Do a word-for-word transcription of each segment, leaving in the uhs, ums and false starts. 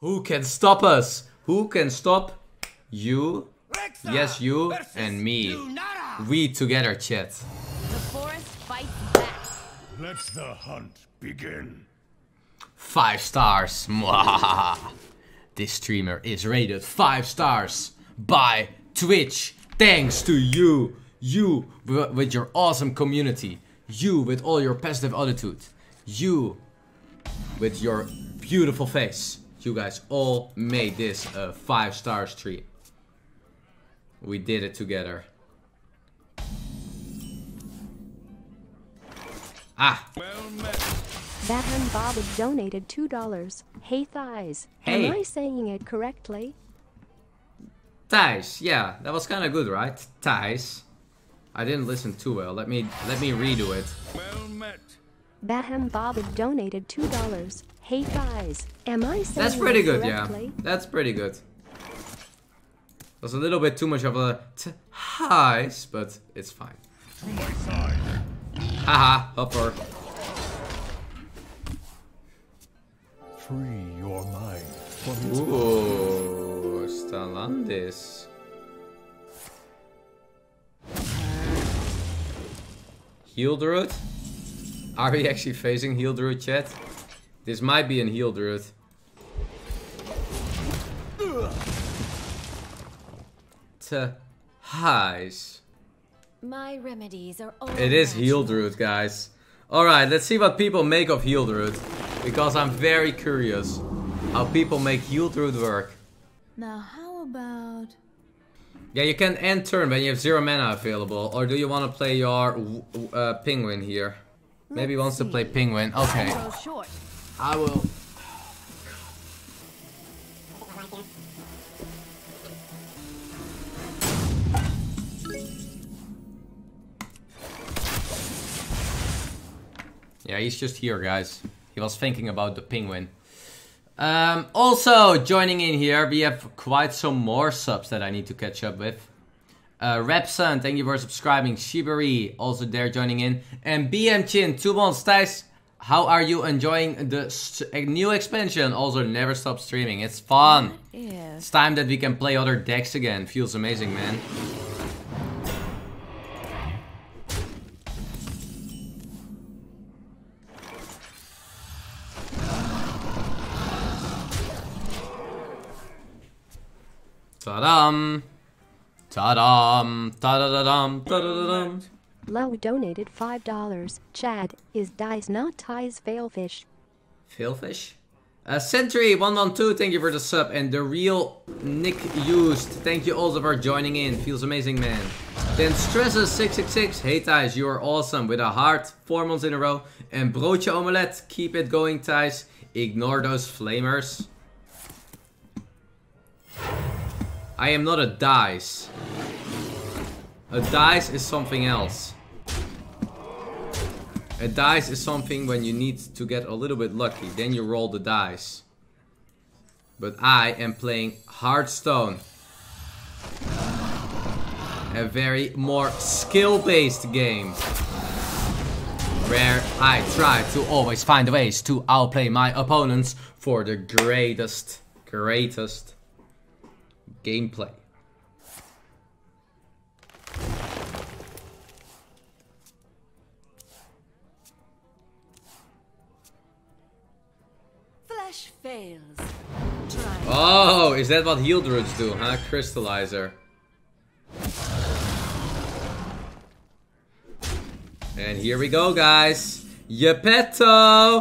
Who can stop us? Who can stop you? Rexa, yes, you and me. Lunara. We together, chat. The forest fights back. Let the hunt begin. Five stars. This streamer is rated five stars by Twitch. Thanks to you. You with your awesome community. You with all your positive attitude. You with your beautiful face. You guys all made this a five-star stream. We did it together. Ah! Batham Bob donated two dollars. Hey, Thijs. Hey. Am I saying it correctly? Thijs, yeah, that was kind of good, right? Thijs. I didn't listen too well. Let me let me redo it. Well met. Batham Bob donated two dollars. Hey guys, am I saying that's pretty good, correctly? Yeah. That's pretty good. That was a little bit too much of a t highs, but it's fine. To my side. Haha, hopper. Free your mind from its ooh, Stellantis. Healdruth? Are we actually facing Healdruth, chat? This might be in Healdruth. Thijs. My remedies are all it is Healdruth, guys. Alright, let's see what people make of Healdruth. Because I'm very curious how people make Healdruth work. Now how about... Yeah, you can end turn when you have zero mana available. Or do you want to play your uh, penguin here? Let's maybe he wants see. To play penguin. Okay. I will. Yeah, he's just here, guys. He was thinking about the penguin. Um, also joining in here, we have quite some more subs that I need to catch up with. Uh, Repsun, thank you for subscribing. Shibari, also there joining in. And B M Chin, two months. Thijs, how are you enjoying the new expansion? Also, never stop streaming. It's fun. Yeah. It's time that we can play other decks again. Feels amazing, man. Ta-dam. Ta-dam, ta-da-da-dam, ta-da-da-dam. Low donated five dollars. Chad, is Dice not Thijs Failfish? Failfish? Uh, Sentry one one two, thank you for the sub. And the real Nick used, thank you also for joining in. Feels amazing, man. Then Streza six six six, hey Thijs, you are awesome. With a heart, four months in a row. And Broodje Omelette, keep it going, Thijs. Ignore those flamers. I am not a Dice. A dice is something else. A dice is something when you need to get a little bit lucky, then you roll the dice. But I am playing Hearthstone. A very more skill-based game. Where I try to always find ways to outplay my opponents for the greatest, greatest gameplay. Fails. Oh, is that what Healdruths do, huh? Crystallizer. And here we go, guys. Jepetto!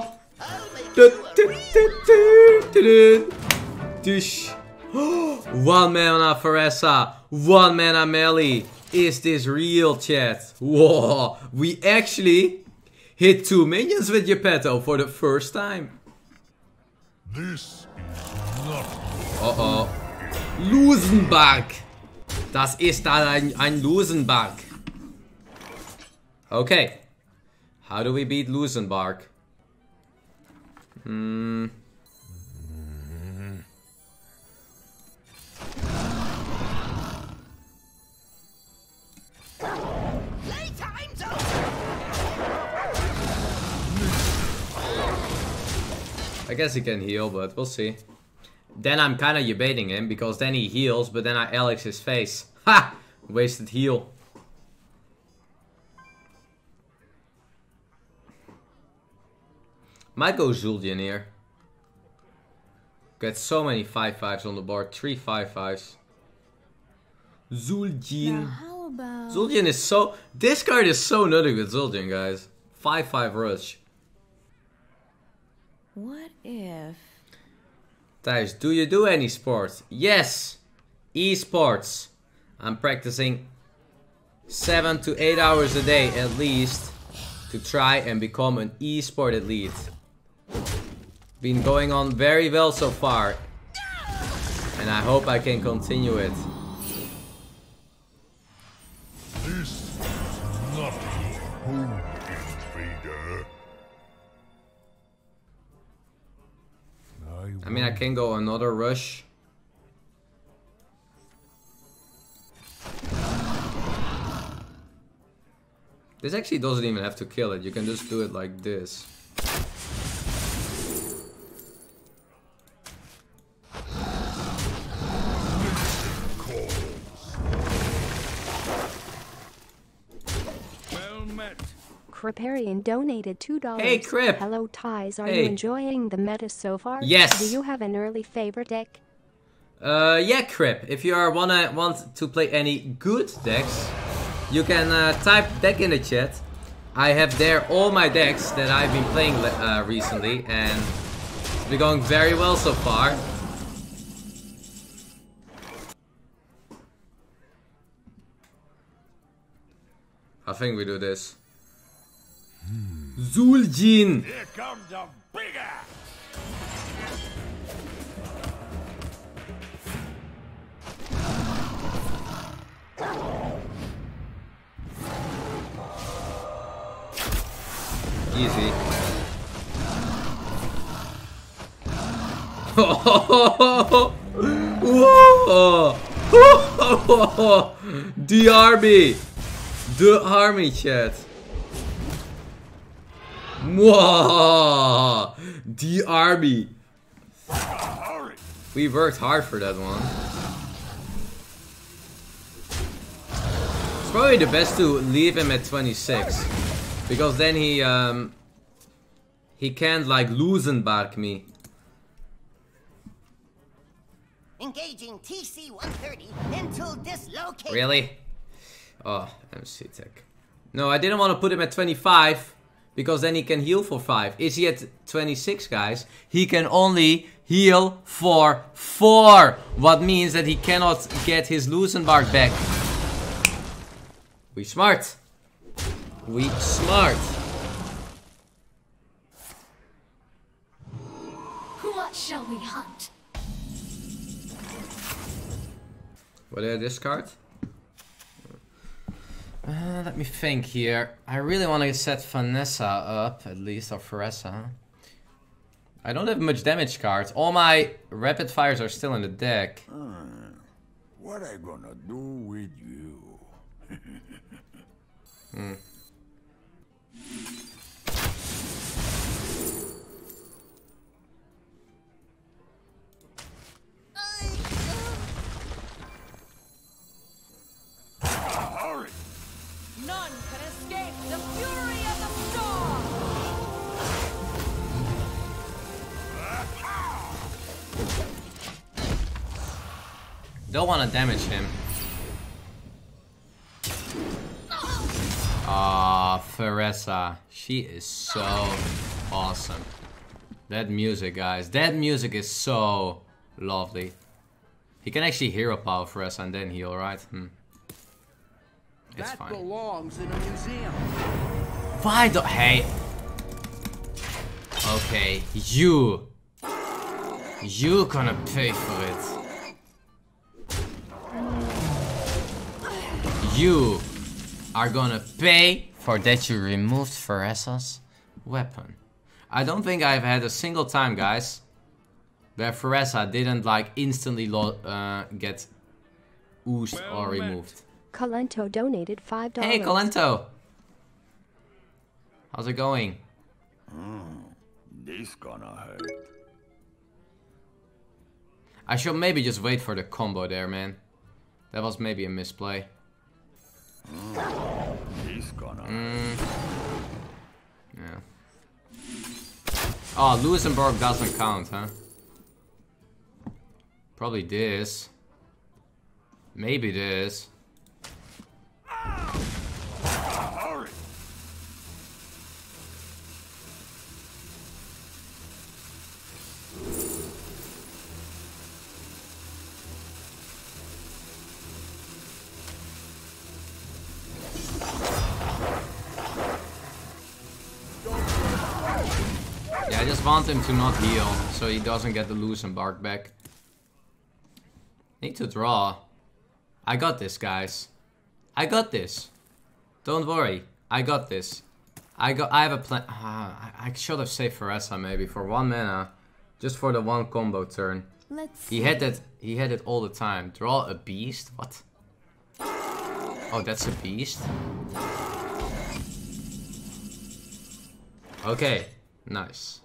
One mana Vereesa. One mana melee. Is this real, chat? Whoa! We actually hit two minions with Jepetto for the first time. This is not. Oh oh. Lusenbach! Das ist ein, ein Lusenbach. Okay. How do we beat Lusenbach? Hmm. I guess he can heal, but we'll see. Then I'm kind of debating him, because then he heals, but then I Alex his face. Ha! Wasted heal. Might go Zul'jin here. Got so many five fives on the board. Three five fives. Zul'jin. About... Zul'jin is so... This card is so nutty with Zul'jin, guys. five five rush. What if... Thijs, do you do any sports? Yes! Esports. I'm practicing seven to eight hours a day at least to try and become an esport elite. Been going on very well so far, and I hope I can continue it. This is not your home, invader. I mean, I can go another rush. This actually doesn't even have to kill it, you can just do it like this. Well met. Kriparian donated two dollars. Hey, Crip! Hello, Thijs. Are hey. you enjoying the meta so far? Yes! Do you have an early favorite deck? Uh, yeah, Crip. If you are wanna want to play any good decks, you can uh, type deck in the chat. I have there all my decks that I've been playing uh, recently, and it's been going very well so far. I think we do this. Hmm. Zul'jin! Here comes a big ass! Easy. The army, the army chat. Wow, the army. We worked hard for that one. It's probably the best to leave him at twenty-six. Because then he, um, he can't, like, Lusenbach me. Engaging T C one thirty until dislocated. Really? Oh, M C Tech. No, I didn't want to put him at twenty-five, because then he can heal for five. Is he at twenty-six, guys? He can only heal for four, what means that he cannot get his Lusenbach back. We smart. We smart. What shall we hunt? What is this card? Uh, let me think here. I really want to set Vanessa up, at least, or Vereesa. I don't have much damage cards. All my rapid fires are still in the deck. Hmm. What I gonna do with you? Hmm. None can escape the fury of the storm. Don't want to damage him. Ah, oh, Vereesa, she is so awesome. That music, guys, that music is so lovely. He can actually hero power Vereesa and then heal, right? Hmm. It's that fine. Belongs in a museum. Why do hey? Okay, you, you gonna pay for it. You are gonna pay for that you removed Vereesa's weapon. I don't think I've had a single time, guys, where Vereesa didn't like instantly lo uh, get oozed well or removed. Met. Colento donated five dollars. Hey, Colento! How's it going? Mm, this gonna hurt. I should maybe just wait for the combo there, man. That was maybe a misplay. He's gonna... Mm. Yeah. Oh, Lusenbach doesn't count, huh? Probably this. Maybe this. I want him to not heal, so he doesn't get the Lusenbach back. Need to draw. I got this, guys. I got this. Don't worry. I got this. I got. I have a plan. Ah, I, I should have saved Vereesa maybe for one mana, just for the one combo turn. Let's he had that. He had it all the time. Draw a beast. What? Oh, that's a beast. Okay. Nice.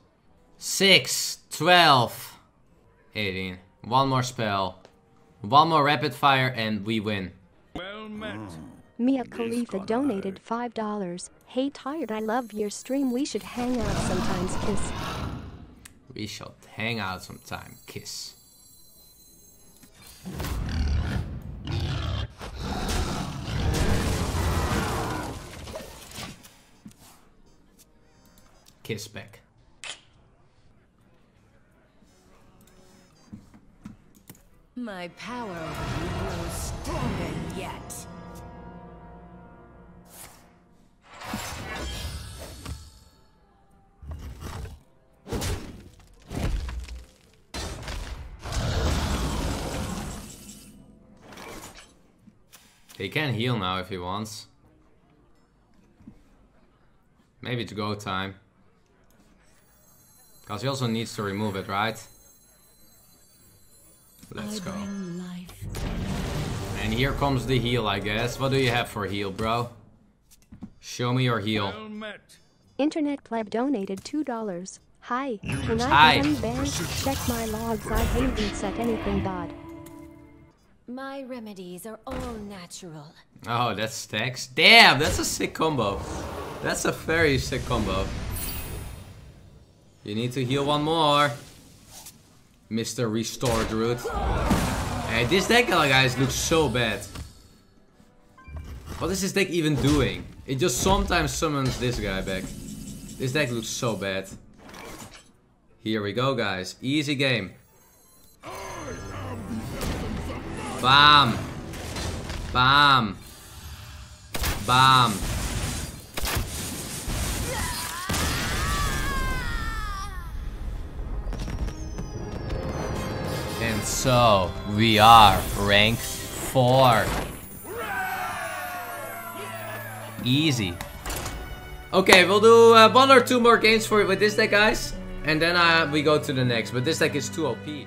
six, twelve, eighteen. One more spell. One more rapid fire and we win. Well met. Mia Khalifa donated five dollars. Hey Tired, I love your stream. We should hang out sometimes, kiss. We shall hang out sometime, kiss. Kiss back. My power grows stronger yet. He can heal now if he wants. Maybe it's go time. Because he also needs to remove it, right? Let's go. And here comes the heal, I guess. What do you have for heal, bro? Show me your heal. Internet Club donated two dollars. Hi. Can I get unbanned? Check my logs. I haven't set anything bad. My remedies are all natural. Oh, that stacks. Damn, that's a sick combo. That's a very sick combo. You need to heal one more. Mister Restored Root. Hey, this deck, guys, looks so bad. What is this deck even doing? It just sometimes summons this guy back. This deck looks so bad. Here we go, guys. Easy game. Bam. Bam. Bam. And so, we are rank four. Easy. Okay, we'll do uh, one or two more games for with this deck, guys. And then uh, we go to the next. But this deck is too O P.